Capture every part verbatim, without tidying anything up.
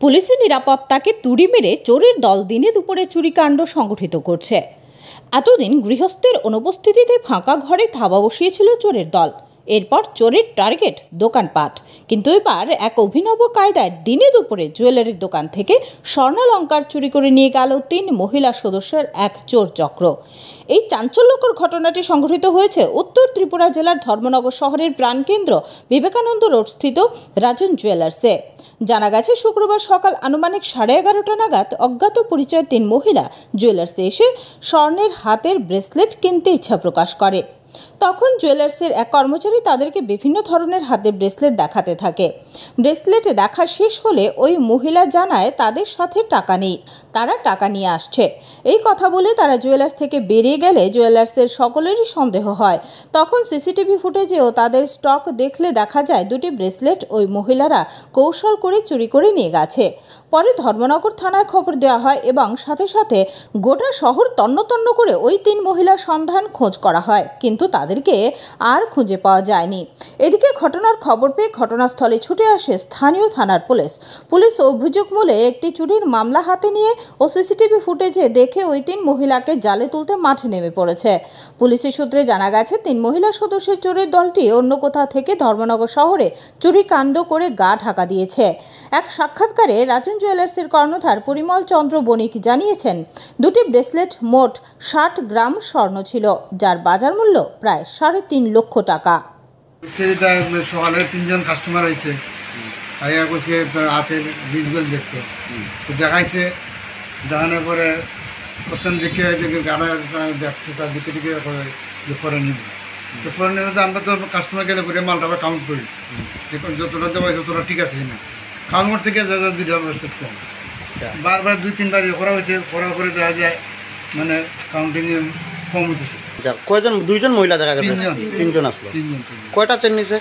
Police निरापत्ता के तुड़ी मेरे चोरेर दल दिने दुपुरे चुरिकांड संगठित करछे। एतदिन गृहस्थेर अनुपस्थितिते फाँका घरे धावा बसिएछिल चोरेर दल। एरपर चोरेर टार्गेट दोकानपाट, किन्तु एबार एक अभिनव कायदाय दिने दुपुरे जुएलारिर दोकान थेके स्वर्णालंकार चुरी करे निये गेल तीन महिला सदस्येर एक चोर चक्र। এই চাঞ্চল্যকর ঘটনাটি সংঘটিত হয়েছে উত্তর ত্রিপুরা জেলার ধর্মনগর শহরের প্রাণকেন্দ্র বিবেকানন্দ রোড স্থিত রাজেশ জুয়েলার্সে। জানা গেছে শুক্রবার সকাল আনুমানিক সাড়ে এগারোটা নাগাদ অজ্ঞাত পরিচয় তিন মহিলা জুয়েলার্সে এসে স্বর্ণের হাতের ব্রেসলেট কিনতে ইচ্ছা প্রকাশ করে। তখন জুয়েলার্সের এক কর্মচারী তাদেরকে বিভিন্ন ধরনের হাতের ব্রেসলেট দেখাতে থাকে। ব্রেসলেট দেখা শেষ হলে ওই মহিলা জানায় তাদের সাথে টাকা নেই, তারা টাকা নিয়ে আসছে। এই কথা বলে তারা জুয়েলার্স থেকে বেরিয়ে গেলে জুয়েলার্সের সকলেরই সন্দেহ হয়। তখন সিসিটিভি ফুটেজেও তাদের স্টক দেখলে দেখা যায় দুটি ব্রেসলেট ওই মহিলারা কৌশল করে চুরি করে নিয়ে গেছে। পরে ধর্মনগর থানায় খবর দেওয়া হয় এবং সাথে সাথে গোটা শহর তন্নতন্ন করে ওই তিন মহিলার সন্ধান খোঁজ করা হয়, কিন্তু তাদেরকে আর খুঁজে পাওয়া যায়নি। এদিকে ঘটনার খবর পেয়ে ঘটনাস্থলে ছুটে আসে স্থানীয় থানার পুলিশ। পুলিশ অভিযোগ মূলে একটি চুরির মামলা হাতে নিয়ে ও সিসিটিভি ফুটেজে দেখে ওই তিন মহিলাকে জালে তুলতে মাঠে নেমে পড়েছে। পুলিশের সূত্রে জানা গেছে তিন মহিলা সদস্যের চোরের দলটি অন্য কোথা থেকে ধর্মনগর শহরে চুরি কাণ্ড করে গা ঢাকা দিয়েছে। এক সাক্ষাৎকারে রাজন জুয়েলার্সের কর্ণধার পরিমল চন্দ্র বণিক জানিয়েছেন, দুটি ব্রেসলেট মোট ষাট গ্রাম স্বর্ণ ছিল, যার বাজার মূল্য প্রায় সাড়ে তিন লক্ষ টাকা। সকালে তিনজন কাস্টমার হয়েছে, হাতের বীজগুল দেখতে তো দেখাইছে। দেখানোর পরে প্রথম দেখে গাড়া দেখছে, তার দিকে দিকে ফরে নিব তো ফরে নিব তো আমরা তো কাস্টমার গেলে করে মালটা কাউন্ট করি, দেখুন যতটা দেওয়া যতটা ঠিক আছে কিনা। কাউন্ট করতে গিয়ে যা যা দুই কম বারবার দুই তিনবার ইয়ে করা হয়েছে, করার পরে দেখা যায় মানে কাউন্টিং কম হতেছে। কয়জন? দুইজন মহিলা দেখা গেছে, তিনজন আসলো। কয়টা চেন নিছে?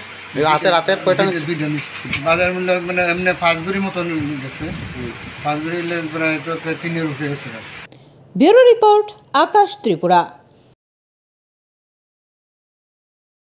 রাতে রাতে কয়টা? দুইজন। বাজার মূল্য মানে এমনি পাঁচ ভরি মতন গেছে, পাঁচ ভরি প্রায় তিনের উপরে গেছে। Bureau report, Akash Tripura.